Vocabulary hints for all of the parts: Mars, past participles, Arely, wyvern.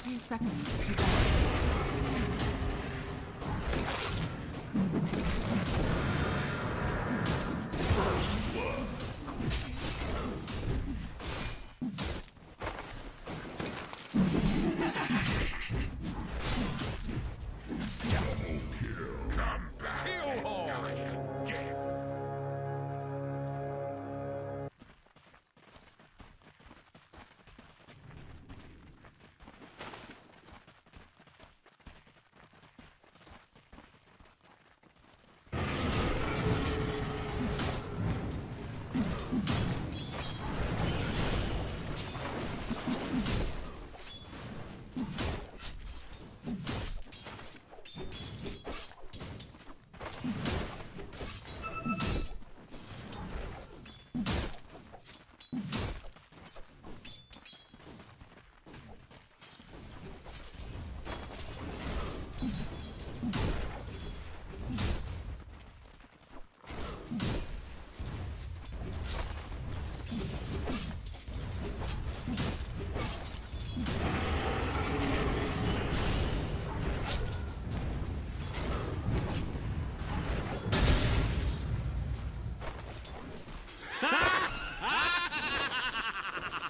30 seconds to go.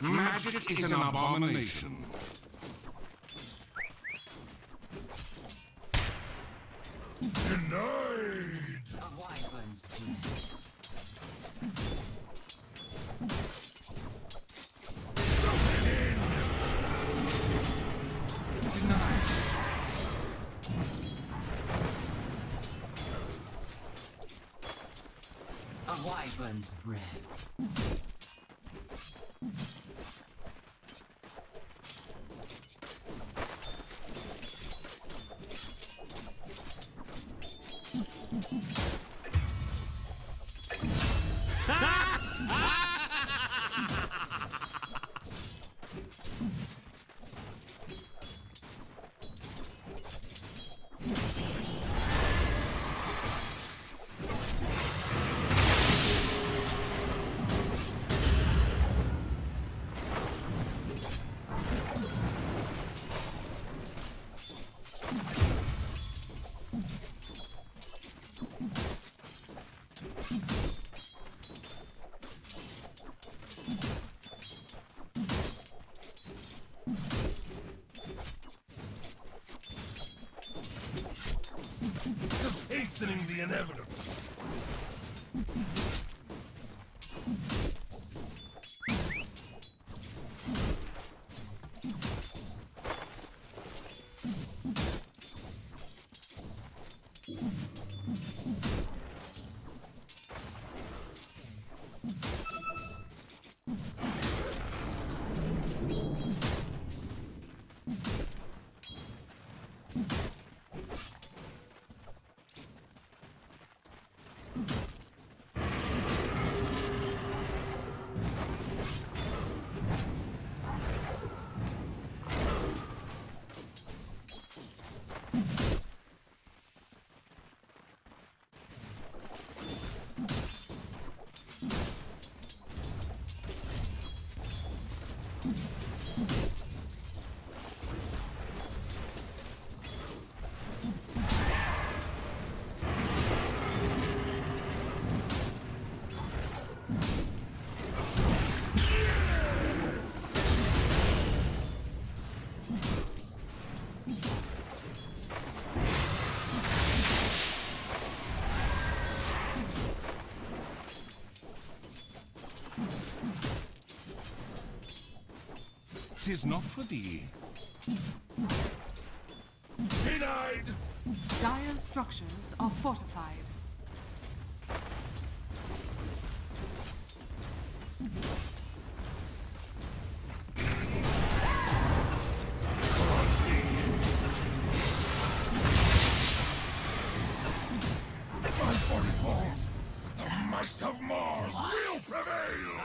Magic is an abomination. Denied! A wyvern's breath. Listening to the inevitable. Is not for thee. Denied! Dire structures are fortified. My body falls, but the might of Mars will prevail!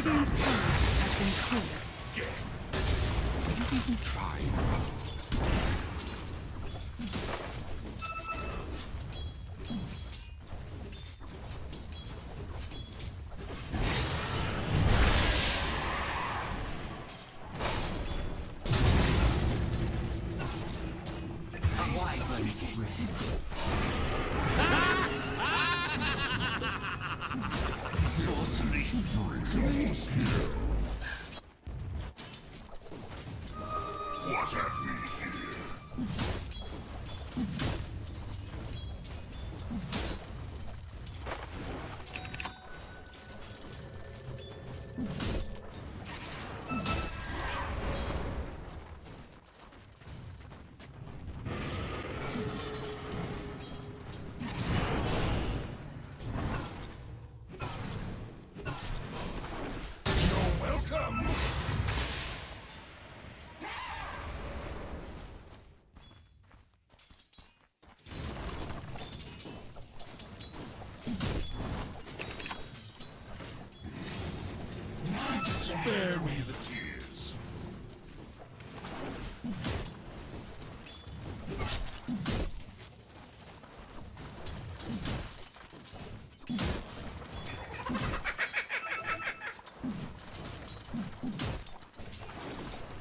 Radiant's power has been cleared. You didn't try.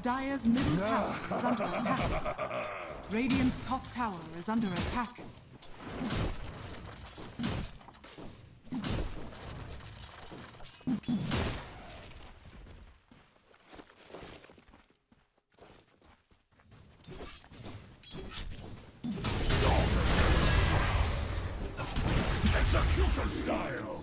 Dire's middle tower is under attack. Radiant's top tower is under attack. Execution style!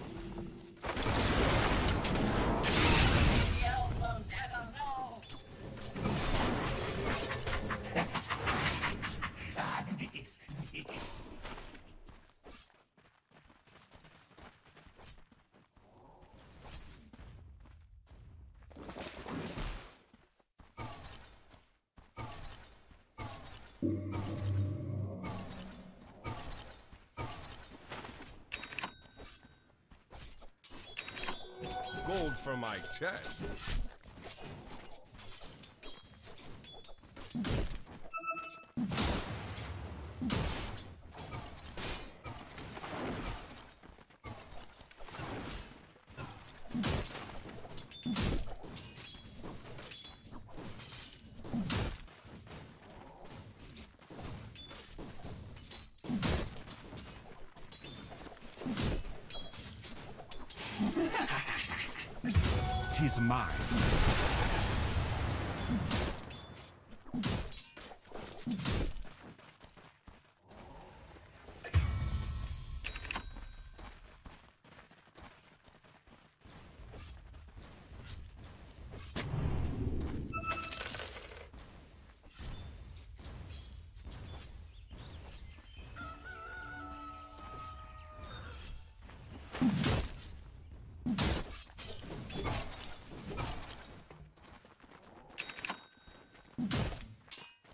Gold for my chest. Is mine.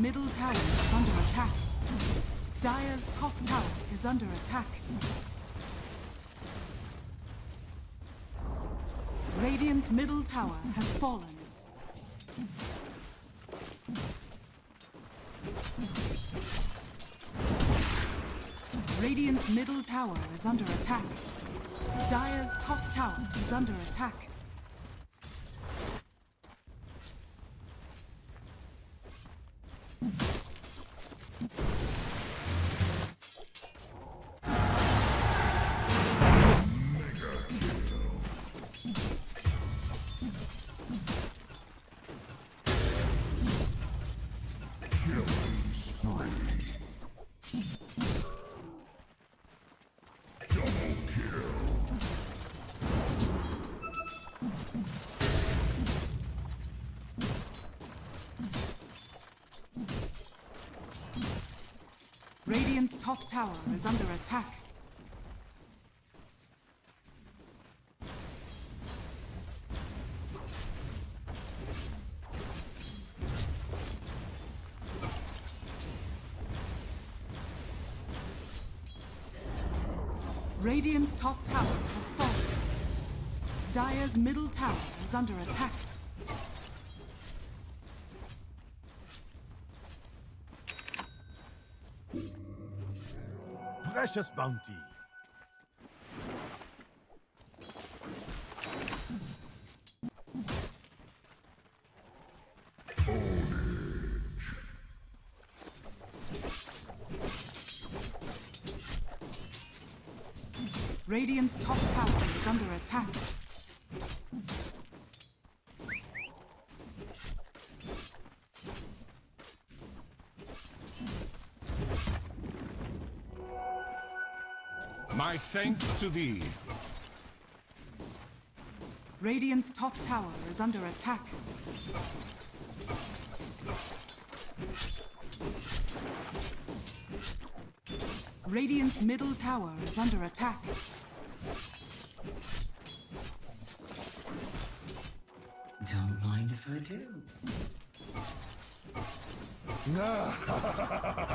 middle tower is under attack. Dire's top tower is under attack. Radiant's middle tower has fallen. Radiant's middle tower is under attack. Dire's top tower is under attack. Radiant's top tower is under attack. Radiant's top tower has fallen. Dire's middle tower is under attack. Precious bounty. Radiant's top tower is under attack. My thanks to thee. Radiant's top tower is under attack. Radiant's middle tower is under attack. Don't mind if I do. No.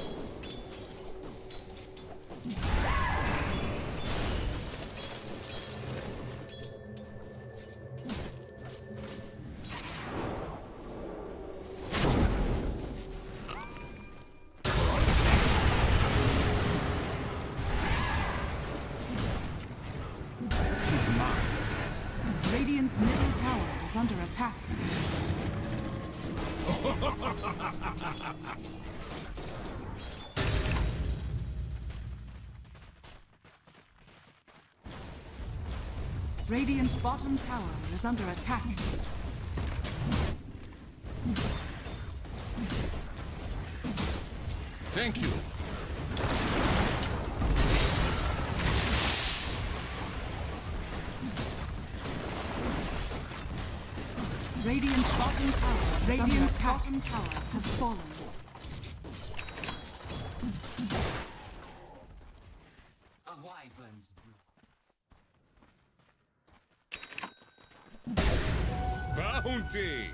Radiant's middle tower is under attack. Radiant's bottom tower is under attack. Thank you. Radiant's bottom tower. Radiant's bottom tower has fallen. A wyvern's brew. bounty!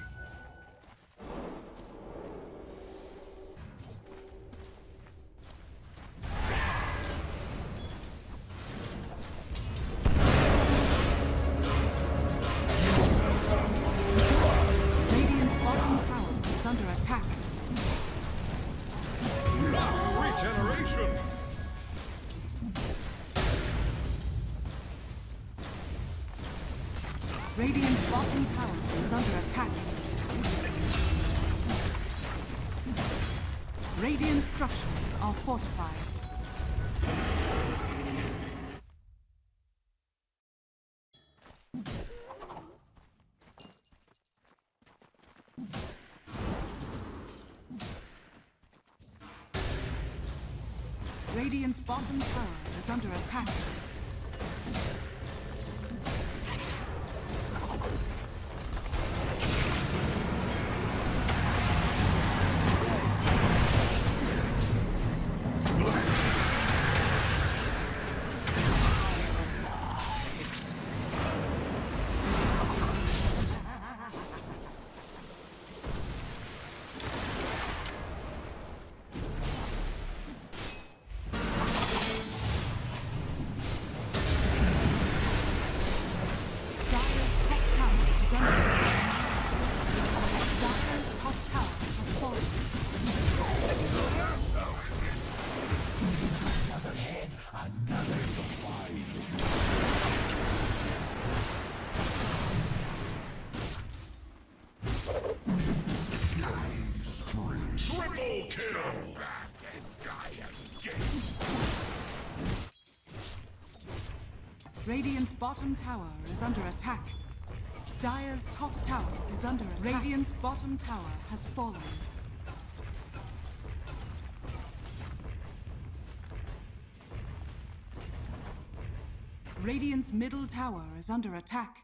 Radiant's bottom tower is under attack. Radiant structures are fortified. Radiant's bottom tower is under attack. Radiant's bottom tower is under attack. Dire's top tower is under attack. Radiant's bottom tower has fallen. Radiant's middle tower is under attack.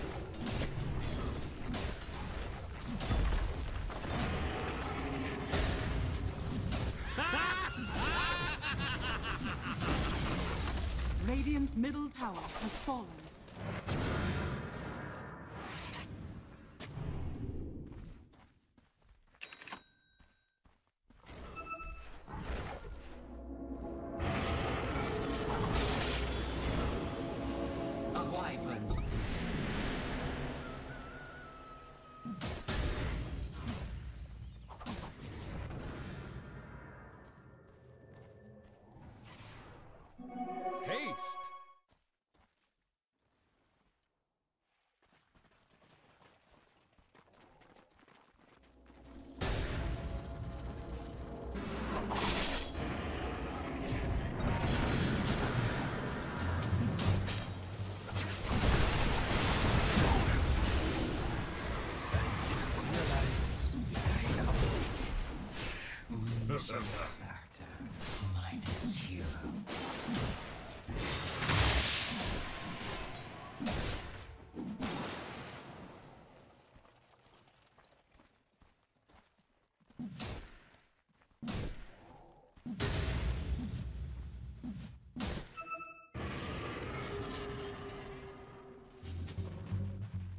Radiant's middle tower has fallen. Factor minus you.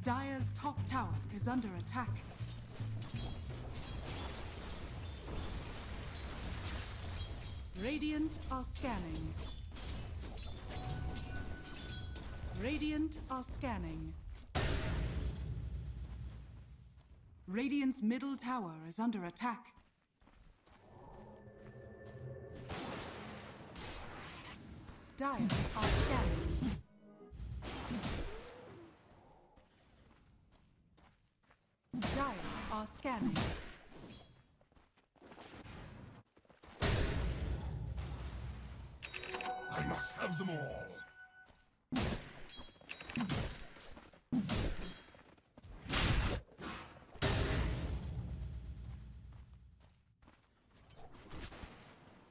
Dire's top tower is under attack. Radiant are scanning. Radiant are scanning. Radiant's middle tower is under attack. Dire are scanning. Dire are scanning. I must have them all.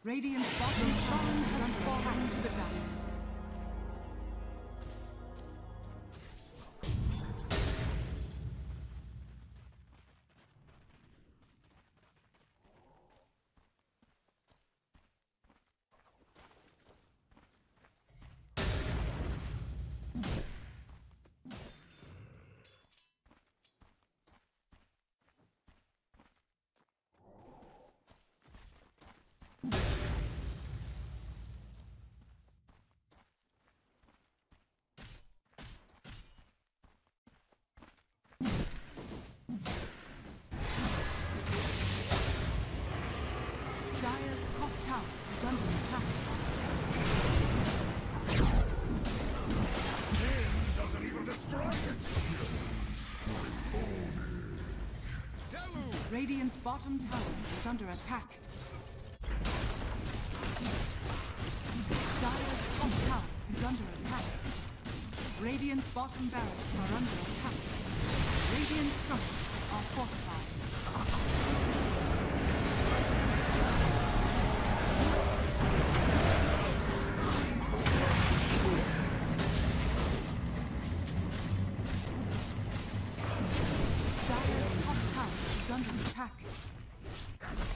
Radiant's bottom shaman has fallen to the dire. Dire's top tower is under attack. Pain doesn't even describe it! Radiant's bottom tower is under attack. Dire's top tower is under attack. Radiant's bottom barracks are under attack. Radiant structures are fortified.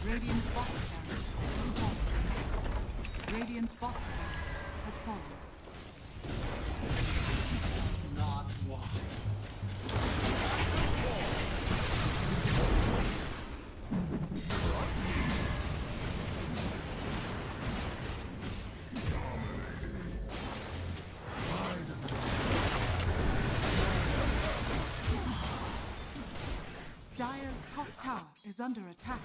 Radiant's bottom barracks has fallen. Radiant's bottom barracks has fallen. Not wise. Dire's top tower is under attack.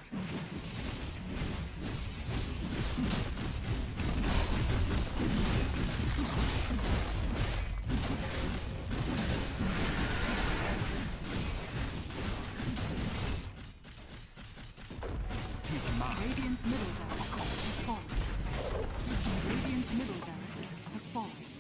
Radiant's middle barracks has fallen. Radiant's middle barracks has fallen.